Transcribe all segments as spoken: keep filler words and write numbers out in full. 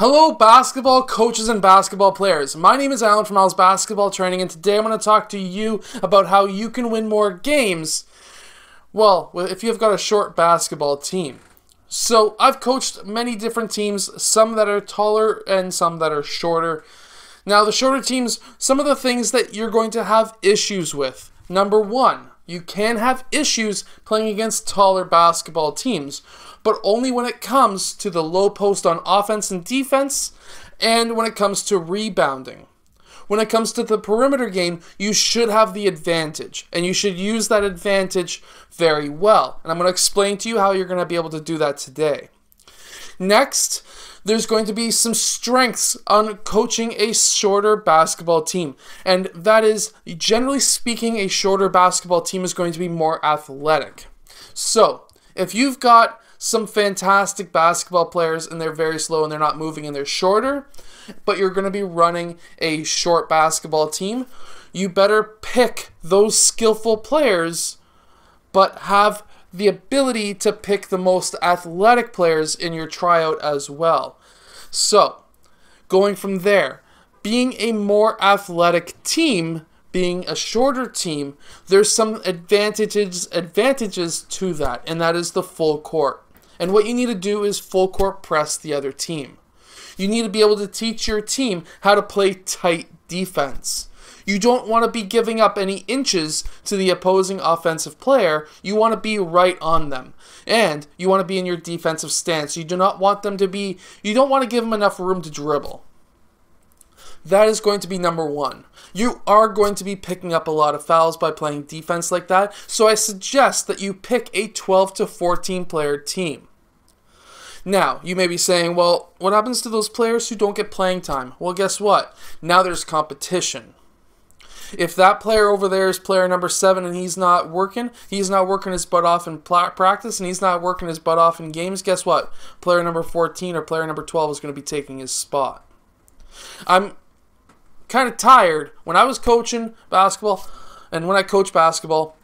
Hello basketball coaches and basketball players. My name is Allen from Allen's Basketball Training, and today I'm going to talk to you about how you can win more games, well, if you've got a short basketball team. So I've coached many different teams, some that are taller and some that are shorter. Now the shorter teams, some of the things that you're going to have issues with. Number one, you can have issues playing against taller basketball teams, but only when it comes to the low post on offense and defense, and when it comes to rebounding. When it comes to the perimeter game, you should have the advantage, and you should use that advantage very well. And I'm going to explain to you how you're going to be able to do that today. Next, there's going to be some strengths on coaching a shorter basketball team. And that is, generally speaking, a shorter basketball team is going to be more athletic. So, if you've got some fantastic basketball players and they're very slow and they're not moving and they're shorter, but you're going to be running a short basketball team, you better pick those skillful players, but have the ability to pick the most athletic players in your tryout as well. So, going from there, being a more athletic team, being a shorter team, there's some advantages advantages to that, and that is the full court. And what you need to do is full court press the other team. You need to be able to teach your team how to play tight defense. You don't want to be giving up any inches to the opposing offensive player. You want to be right on them. And you want to be in your defensive stance. You do not want them to be, you don't want to give them enough room to dribble. That is going to be number one. You are going to be picking up a lot of fouls by playing defense like that, so I suggest that you pick a twelve to fourteen player team. Now, you may be saying, well, what happens to those players who don't get playing time? Well, guess what? Now there's competition. If that player over there is player number seven and he's not working, he's not working his butt off in practice and he's not working his butt off in games, guess what? Player number fourteen or player number twelve is going to be taking his spot. I'm kind of tired. When I was coaching basketball and when I coach basketball,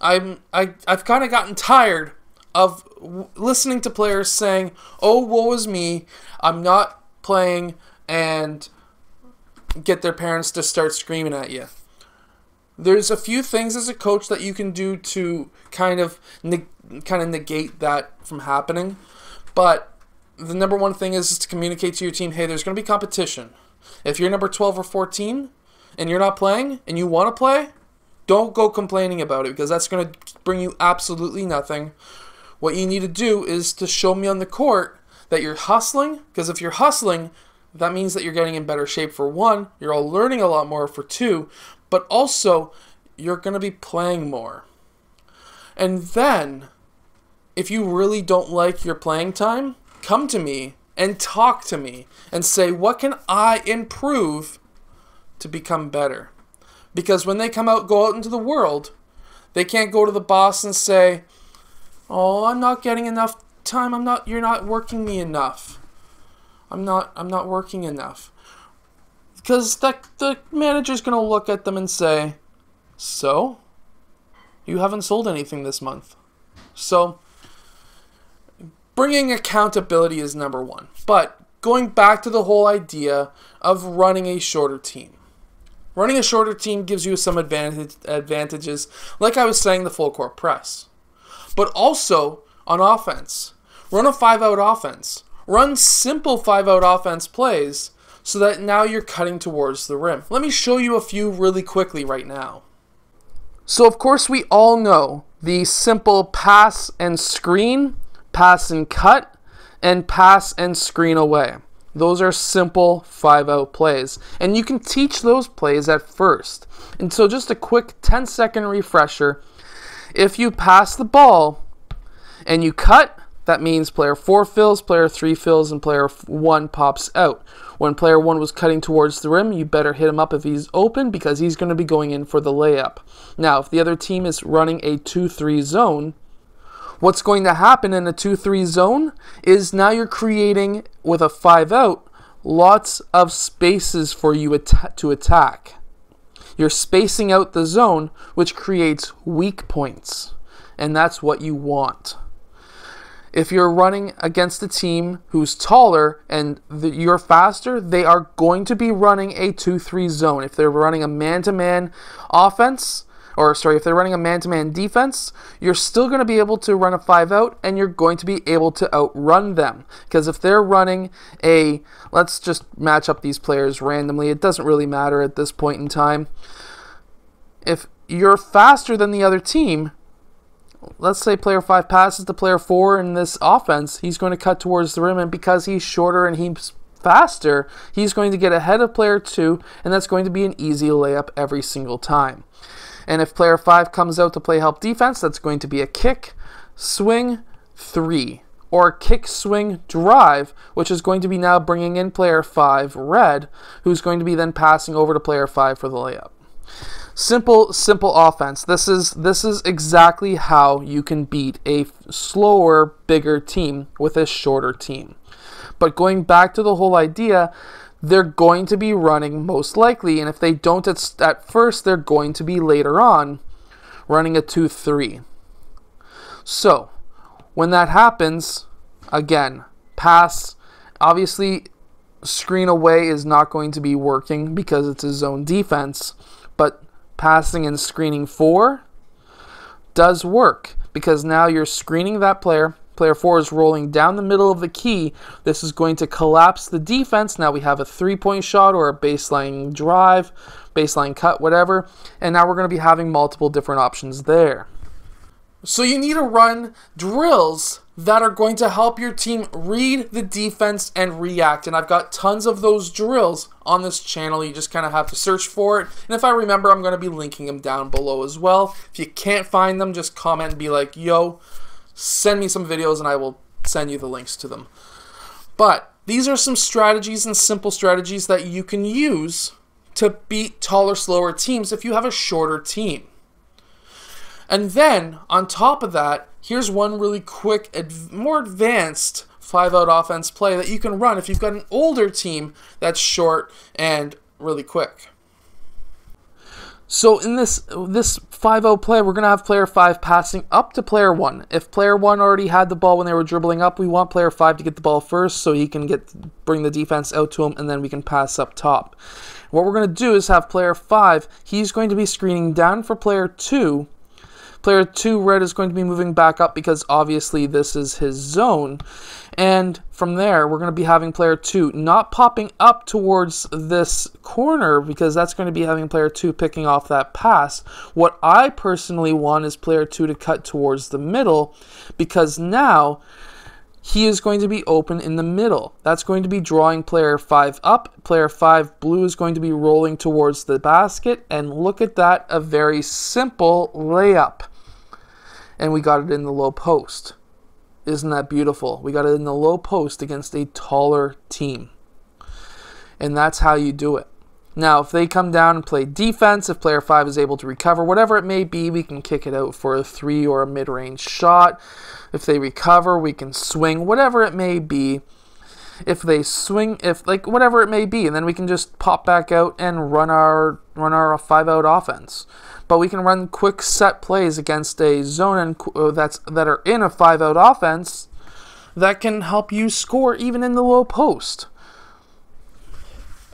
I'm, I, I've kind of gotten tired of w listening to players saying, oh, woe is me, I'm not playing, and get their parents to start screaming at you. There's a few things as a coach that you can do to kind of neg kind of negate that from happening. But the number one thing is, is to communicate to your team, hey, there's going to be competition. If you're number twelve or fourteen and you're not playing and you want to play, don't go complaining about it, because that's going to bring you absolutely nothing. What you need to do is to show me on the court that you're hustling, because if you're hustling, that means that you're getting in better shape for one, you're all learning a lot more for two, but also you're going to be playing more. And then, if you really don't like your playing time, come to me and talk to me and say, what can I improve to become better? Because when they come out, go out into the world, they can't go to the boss and say, oh, I'm not getting enough time, I'm not, you're not working me enough. I'm not, I'm not working enough. Because that, the manager's going to look at them and say, so? You haven't sold anything this month. So, bringing accountability is number one. But, going back to the whole idea of running a shorter team. Running a shorter team gives you some advantage, advantages, like I was saying, the full court press. But also, on offense. Run a five-out offense. Run simple five-out offense plays so that now you're cutting towards the rim. Let me show you a few really quickly right now. So, of course, we all know the simple pass and screen, pass and cut, and pass and screen away. Those are simple five-out plays. And you can teach those plays at first. And so just a quick ten-second refresher. If you pass the ball and you cut, that means player four fills, player three fills, and player one pops out. When player one was cutting towards the rim, you better hit him up if he's open, because he's going to be going in for the layup. Now, if the other team is running a two three zone, what's going to happen in a two three zone is now you're creating, with a five out, lots of spaces for you at to attack. You're spacing out the zone, which creates weak points, and that's what you want. If you're running against a team who's taller and the, you're faster, they are going to be running a two three zone. If they're running a man-to-man offense, or sorry, if they're running a man-to-man defense, you're still going to be able to run a five out, and you're going to be able to outrun them. Because if they're running a, let's just match up these players randomly, it doesn't really matter at this point in time. If you're faster than the other team, let's say player five passes to player four in this offense, he's going to cut towards the rim, and because he's shorter and he's faster, he's going to get ahead of player two, and that's going to be an easy layup every single time. And if player five comes out to play help defense, that's going to be a kick, swing, three, or kick, swing, drive, which is going to be now bringing in player five red, who's going to be then passing over to player five for the layup. Simple, simple offense. This is this is exactly how you can beat a slower, bigger team with a shorter team. But going back to the whole idea, they're going to be running most likely, and if they don't at, at first, they're going to be later on running a two three. So, when that happens, again, pass, obviously screen away is not going to be working because it's a zone defense, but passing and screening four does work, because now you're screening that player. Player four is rolling down the middle of the key. This is going to collapse the defense. Now we have a three-point shot or a baseline drive, baseline cut, whatever. And now we're going to be having multiple different options there. So you need to run drills that are going to help your team read the defense and react. And I've got tons of those drills on this channel. You just kind of have to search for it. And if I remember, I'm going to be linking them down below as well. If you can't find them, just comment and be like, yo, send me some videos and I will send you the links to them. But these are some strategies and simple strategies that you can use to beat taller, slower teams if you have a shorter team. And then, on top of that, here's one really quick, adv- more advanced five-out offense play that you can run if you've got an older team that's short and really quick. So in this this five-out play, we're going to have player five passing up to player one. If player one already had the ball when they were dribbling up, we want player five to get the ball first so he can get bring the defense out to him, and then we can pass up top. What we're going to do is have player five, he's going to be screening down for player two. Player two red is going to be moving back up because obviously this is his zone. And from there, we're going to be having player two not popping up towards this corner because that's going to be having player two picking off that pass. What I personally want is player two to cut towards the middle because now he is going to be open in the middle. That's going to be drawing player five up. Player five blue is going to be rolling towards the basket. And look at that, a very simple layup. And we got it in the low post. Isn't that beautiful? We got it in the low post against a taller team. And that's how you do it. Now, if they come down and play defense, if player five is able to recover, whatever it may be, we can kick it out for a three or a mid-range shot. If they recover, we can swing, whatever it may be. If they swing, if like whatever it may be, and then we can just pop back out and run our run our five-out offense. But we can run quick set plays against a zone and uh, that's that are in a five-out offense that can help you score even in the low post.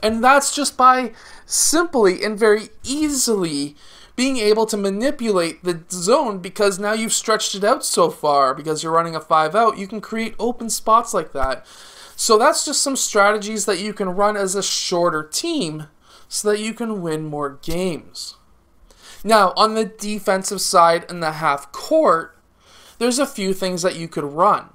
And that's just by simply and very easily being able to manipulate the zone because now you've stretched it out so far because you're running a five out. You can create open spots like that. So that's just some strategies that you can run as a shorter team so that you can win more games. Now, on the defensive side in the half court, there's a few things that you could run.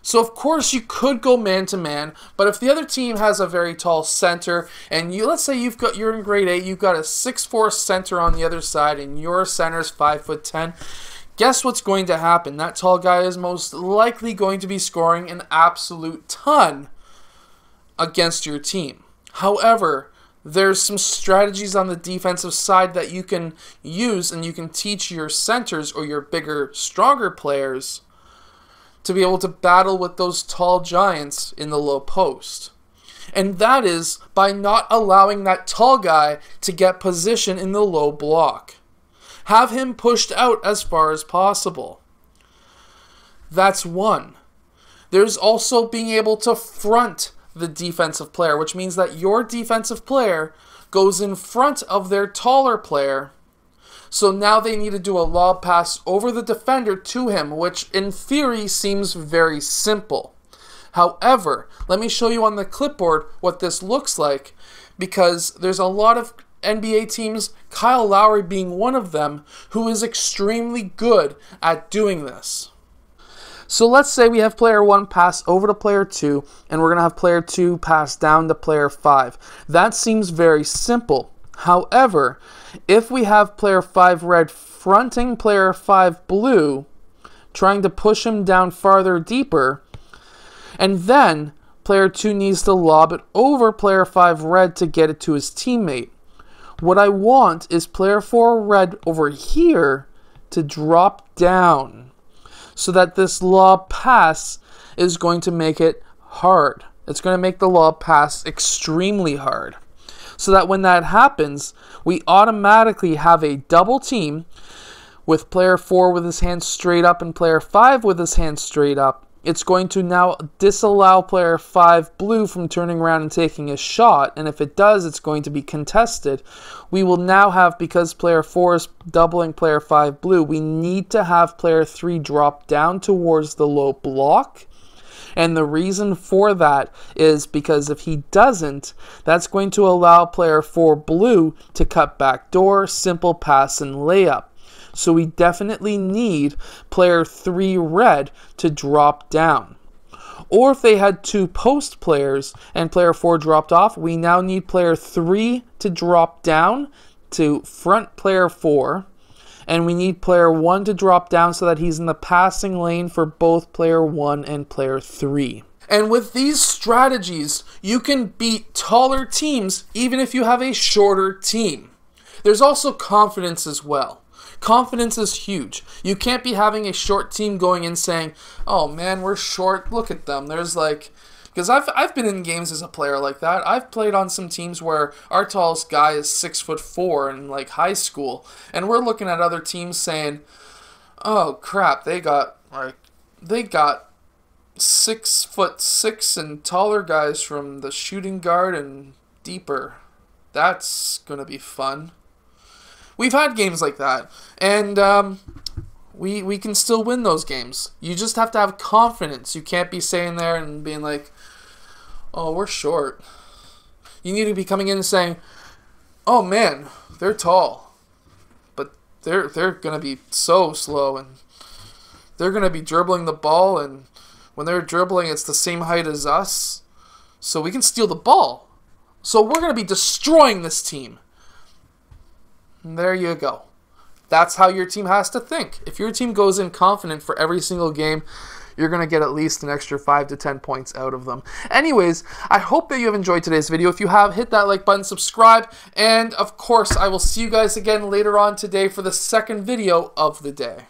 So of course you could go man-to-man, but if the other team has a very tall center, and you let's say you've got you're in grade eight, you've got a six four center on the other side, and your center's five foot ten. Guess what's going to happen? That tall guy is most likely going to be scoring an absolute ton against your team. However, there's some strategies on the defensive side that you can use, and you can teach your centers or your bigger, stronger players to be able to battle with those tall giants in the low post. And that is by not allowing that tall guy to get position in the low block. Have him pushed out as far as possible. That's one. There's also being able to front the defensive player, which means that your defensive player goes in front of their taller player. So now they need to do a lob pass over the defender to him, which in theory seems very simple. However, let me show you on the clipboard what this looks like, because there's a lot of N B A teams, Kyle Lowry being one of them, who is extremely good at doing this. So let's say we have player one pass over to player two, and we're going to have player two pass down to player five. That seems very simple. However, if we have player five red fronting player five blue, trying to push him down farther deeper, and then player two needs to lob it over player five red to get it to his teammate. What I want is player four red over here to drop down, so that this lob pass is going to make it hard. It's going to make the lob pass extremely hard. So that when that happens, we automatically have a double team with player four with his hand straight up and player five with his hand straight up. It's going to now disallow player five blue from turning around and taking a shot, and if it does, it's going to be contested. We will now have, because player four is doubling player five blue, we need to have player three drop down towards the low block. And the reason for that is because if he doesn't, that's going to allow player four blue to cut back door, simple pass, and layup. So we definitely need player three red to drop down. Or if they had two post players and player four dropped off, we now need player three to drop down to front player four. And we need player one to drop down so that he's in the passing lane for both player one and player three. And with these strategies, you can beat taller teams even if you have a shorter team. There's also confidence as well. Confidence is huge. You can't be having a short team going in saying, oh man, we're short, look at them. There's like... Because I've, I've been in games as a player like that. I've played on some teams where our tallest guy is six foot four in like high school. And we're looking at other teams saying, oh crap, they got like they got six foot six and taller guys from the shooting guard and deeper. That's gonna be fun. We've had games like that. And um We, we can still win those games. You just have to have confidence. You can't be sitting there and being like, oh, we're short. You need to be coming in and saying, oh man, they're tall. But they're, they're going to be so slow. And they're going to be dribbling the ball. And when they're dribbling, it's the same height as us. So we can steal the ball. So we're going to be destroying this team. And there you go. That's how your team has to think. If your team goes in confident for every single game, you're going to get at least an extra five to ten points out of them. Anyways, I hope that you have enjoyed today's video. If you have, hit that like button, subscribe, and of course, I will see you guys again later on today for the second video of the day.